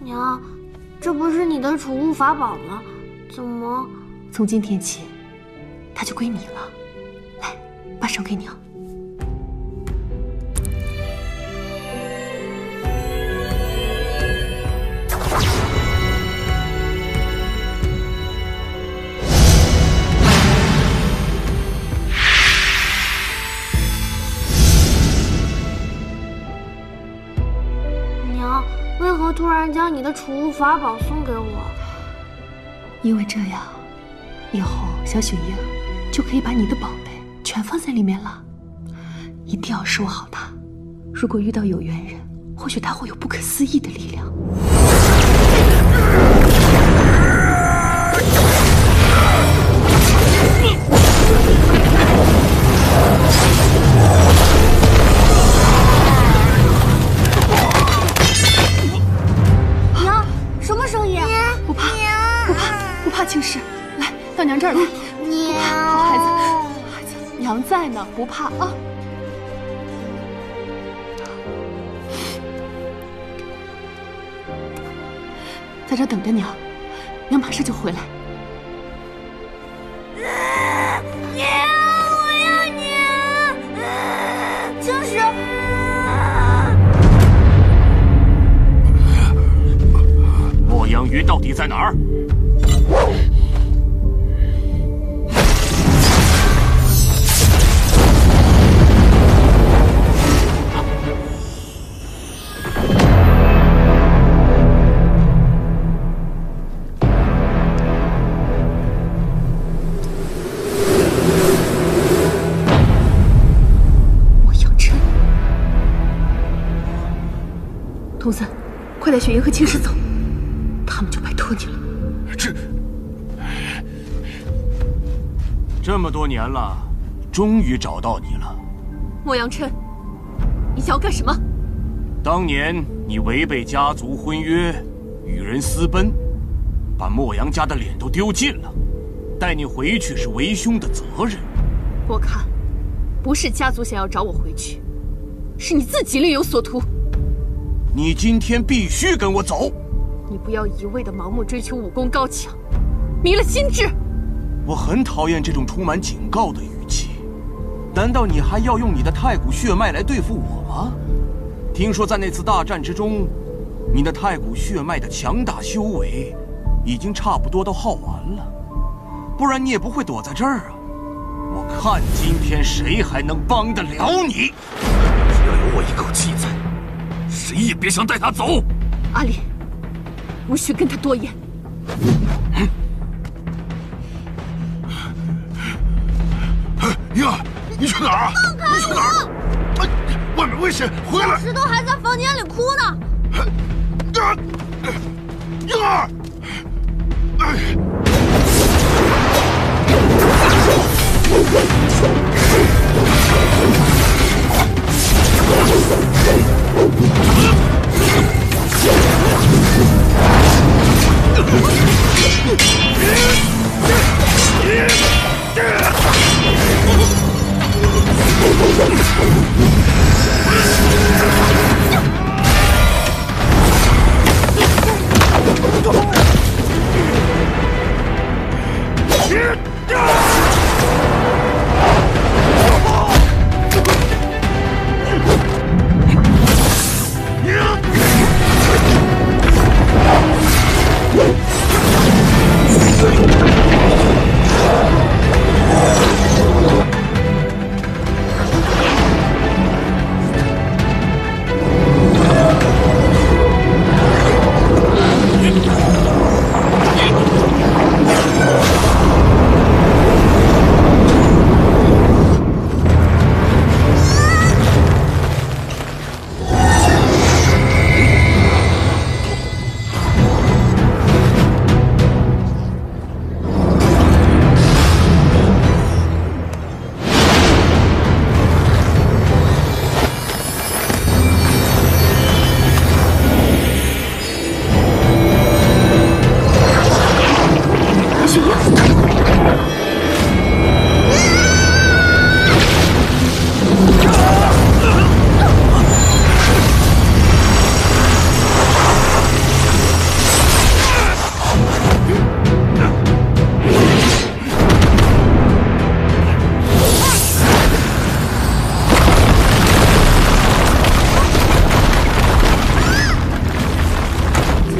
娘，这不是你的储物法宝吗？怎么？从今天起，它就归你了。来，把手给娘。娘。 为何突然将你的储物法宝送给我？因为这样，以后小雪莹就可以把你的宝贝全放在里面了。一定要收好它。如果遇到有缘人，或许他会有不可思议的力量。青石，来到娘这儿来。娘，好孩子，好孩子，娘在呢，不怕啊。在这等着娘，娘马上就回来。娘，我要娘！青石。莫阳鱼到底在哪儿？ 童子，快带雪莹和青石走，他们就拜托你了。这么多年了，终于找到你了。莫阳琛，你想要干什么？当年你违背家族婚约，与人私奔，把莫阳家的脸都丢尽了。带你回去是为兄的责任。我看，不是家族想要找我回去，是你自己另有所图。 你今天必须跟我走！你不要一味的盲目追求武功高强，迷了心智。我很讨厌这种充满警告的语气。难道你还要用你的太古血脉来对付我吗？听说在那次大战之中，你的太古血脉的强大修为已经差不多都耗完了，不然你也不会躲在这儿啊！我看今天谁还能帮得了你！只要有我一口气在。 谁也别想带他走，阿离，无需跟他多言。莹儿，你去哪儿？放开我！你去哪儿？外面危险，回来！石头还在房间里哭呢。莹儿，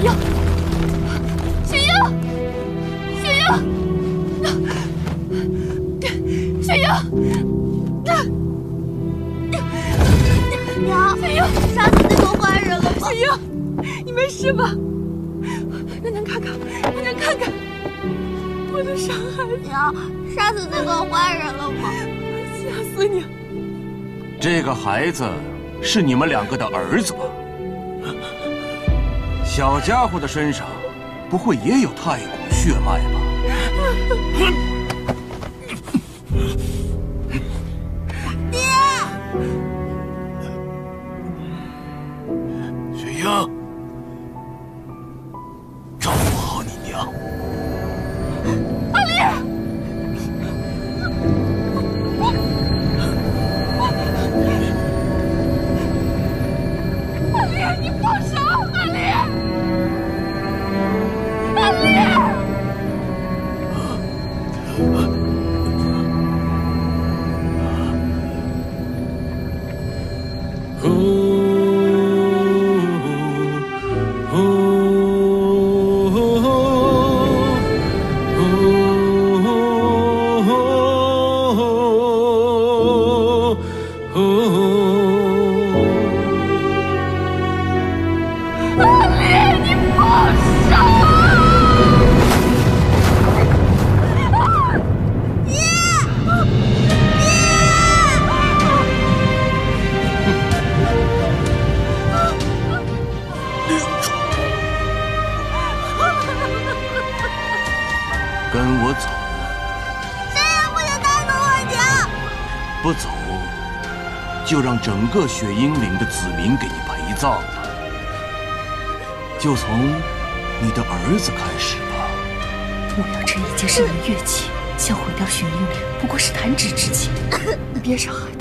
英，雪英，雪英，雪英，娘，雪英，杀死那个坏人了吗？雪英，你没事吧？让娘看看，让娘看看我的伤害。娘，杀死那个坏人了吗？吓死你！这个孩子是你们两个的儿子吧？ 小家伙的身上，不会也有太古血脉吧？爹，雪英，照顾好你娘。阿丽，阿丽，你放手，阿丽。 整个雪英岭的子民给你陪葬了，就从你的儿子开始吧。莫要趁一件事能跃起，想毁掉雪英岭不过是弹指之间，别伤害他。